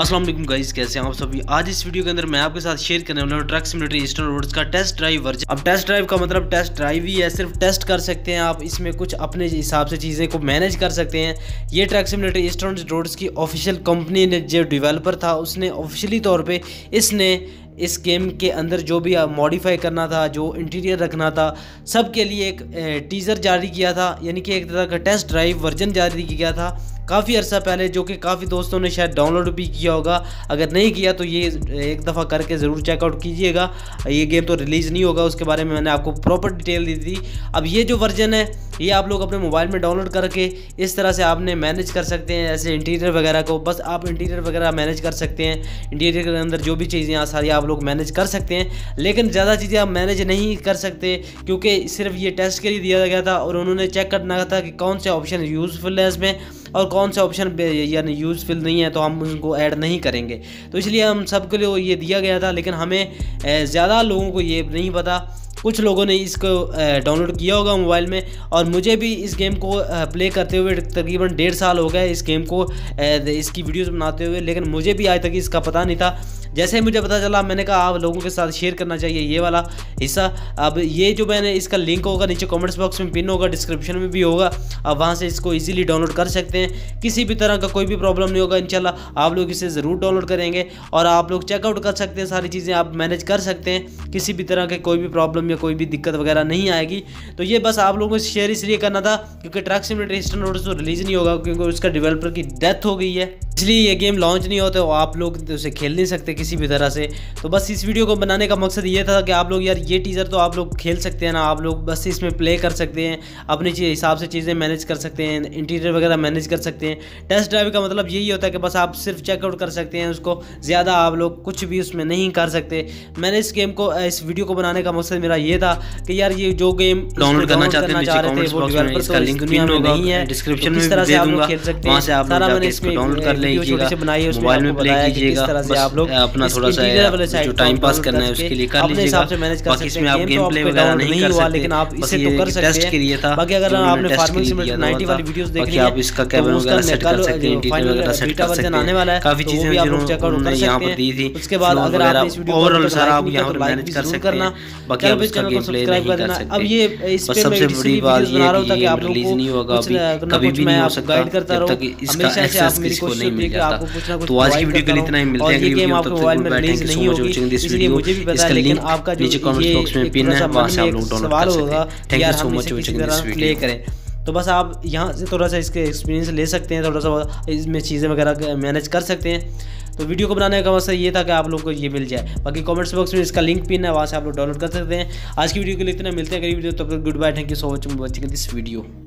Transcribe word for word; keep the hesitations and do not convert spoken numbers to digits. अस्सलाम वालेकुम गाइस, कैसे हैं आप सभी। आज इस वीडियो के अंदर मैं आपके साथ शेयर करने वाला हूँ ट्रक सिम्युलेटर ईस्टर्न रोड्स का टेस्ट ड्राइव वर्जन। अब टेस्ट ड्राइव का मतलब टेस्ट ड्राइव ही है, सिर्फ टेस्ट कर सकते हैं आप, इसमें कुछ अपने हिसाब से चीज़ें को मैनेज कर सकते हैं। ये ट्रक सिम्युलेटर ईस्टर्न रोड्स की ऑफिशियल कंपनी ने, जो डिवेलपर था उसने ऑफिशियली तौर पर इसने इस गेम के अंदर जो भी मॉडिफाई करना था, जो इंटीरियर रखना था, सब के लिए एक टीज़र जारी किया था, यानी कि एक तरह का टेस्ट ड्राइव वर्जन जारी किया था काफ़ी अर्सा पहले, जो कि काफ़ी दोस्तों ने शायद डाउनलोड भी किया होगा। अगर नहीं किया तो ये एक दफ़ा करके ज़रूर चेकआउट कीजिएगा। ये गेम तो रिलीज़ नहीं होगा, उसके बारे में मैंने आपको प्रॉपर डिटेल दी थी। अब ये जो वर्जन है ये आप लोग अपने मोबाइल में डाउनलोड करके इस तरह से आपने मैनेज कर सकते हैं, ऐसे इंटीरियर वगैरह को। बस आप इंटीरियर वगैरह मैनेज कर सकते हैं, इंटीरियर के अंदर जो भी चीज़ें यहाँ सारी आप लोग मैनेज कर सकते हैं, लेकिन ज़्यादा चीज़ें आप मैनेज नहीं कर सकते क्योंकि सिर्फ ये टेस्ट के लिए दिया गया था और उन्होंने चेक करना था कि कौन से ऑप्शन यूज़फुल है इसमें और कौन से ऑप्शन यानी यूज़फुल नहीं है, तो हम उनको ऐड नहीं करेंगे। तो इसलिए हम सब के लिए ये दिया गया था, लेकिन हमें ज़्यादा लोगों को ये नहीं पता। कुछ लोगों ने इसको डाउनलोड किया होगा मोबाइल में, और मुझे भी इस गेम को प्ले करते हुए तकरीबन डेढ़ साल हो गया इस गेम को, इसकी वीडियोस बनाते हुए, लेकिन मुझे भी आज तक इसका पता नहीं था। जैसे ही मुझे पता चला मैंने कहा आप लोगों के साथ शेयर करना चाहिए ये वाला हिस्सा। अब ये जो मैंने इसका लिंक होगा नीचे कमेंट्स बॉक्स में पिन होगा, डिस्क्रिप्शन में भी होगा, आप वहाँ से इसको ईजिली डाउनलोड कर सकते हैं। किसी भी तरह का कोई भी प्रॉब्लम नहीं होगा इंशाल्लाह। आप लोग इसे ज़रूर डाउनलोड करेंगे और आप लोग चेकआउट कर सकते हैं, सारी चीज़ें आप मैनेज कर सकते हैं, किसी भी तरह के कोई भी प्रॉब्लम या कोई भी दिक्कत वगैरह नहीं आएगी। तो ये बस आप लोगों को शेयर इसलिए करना था क्योंकि ट्रक सिम्युलेटर ईस्टर्न रोड्स तो रिलीज़ नहीं होगा क्योंकि उसका डेवलपर की डेथ हो गई है, इसलिए ये गेम लॉन्च नहीं होता, आप लोग उसे खेल नहीं सकते किसी भी तरह से। तो बस इस वीडियो को बनाने का मकसद ये था कि आप लोग यार ये टीज़र तो आप लोग खेल सकते हैं ना, आप लोग बस इसमें प्ले कर सकते हैं, अपने हिसाब से चीज़ें मैनेज कर सकते हैं, इंटीरियर वगैरह मैनेज कर सकते हैं। टेस्ट ड्राइव का मतलब यही होता है कि बस आप सिर्फ चेकआउट कर सकते हैं उसको, ज़्यादा आप लोग कुछ भी उसमें नहीं कर सकते। मैंने इस गेम को, इस वीडियो को बनाने का मकसद मेरा ये था कि यार ये जो गेम डाउनलोड करना चाहते हैं छोटे से बनाइए, मोबाइल में प्ले कीजिएगा, आप लोग अपना थोड़ा सा जो टाइम पास करना है उसके लिए कर लीजिएगा। बाकी इसमें आप गेम प्ले वगैरह नहीं कर सकते, लेकिन आप इसे तो कर सकते हैं। बाकी अगर आपने फार्मिंग सिमुलेटर नब्बे वाली वीडियोस देखी है, आप इसका कैमरा वगैरह सेट कर सकते हैं, इंटीरियर वगैरह सेट कर सकते हैं, काफी चीजें उन्होंने यहां पर दी थी। उसके बाद अगर आप इस वीडियो ओवरऑल सारा आप यहां पर मैनेज कर सकते हैं। बाकी आप इसका गेम प्ले नहीं कर सकते। अब ये इस पे सबसे बड़ी बात ये है कि आप रिलीज नहीं होगा, अभी कभी भी नहीं हो सकता जब तक इसका एक्सेस किसको नहीं मिलता। तो आज की वीडियो के लिए इतना ही, मिलते हैं अगली वीडियो तक। मोबाइल में रिलीज नहीं होगी इसलिए मुझे भी पता है, लेकिन आपका जो नीचे कमेंट बॉक्स में पिन है वहां से आप लोग डाउनलोड कर सकते हैं। Thank you so much for watching this video, play करें। तो बस आप यहाँ से थोड़ा सा इसके एक्सपीरियंस ले सकते हैं, थोड़ा सा इसमें चीज़ें वगैरह मैनेज कर सकते हैं। तो वीडियो को बनाने का मकसद ये था कि आप लोगों को ये मिल जाए। बाकी कमेंट्स बॉक्स में इसका लिंक पिन है, वहाँ से आप लोग डाउनलोड कर सकते हैं। आज की वीडियो के लिए इतना, मिलते हैं अगली वीडियो, तब तक goodbye, thank you so much for watching this video.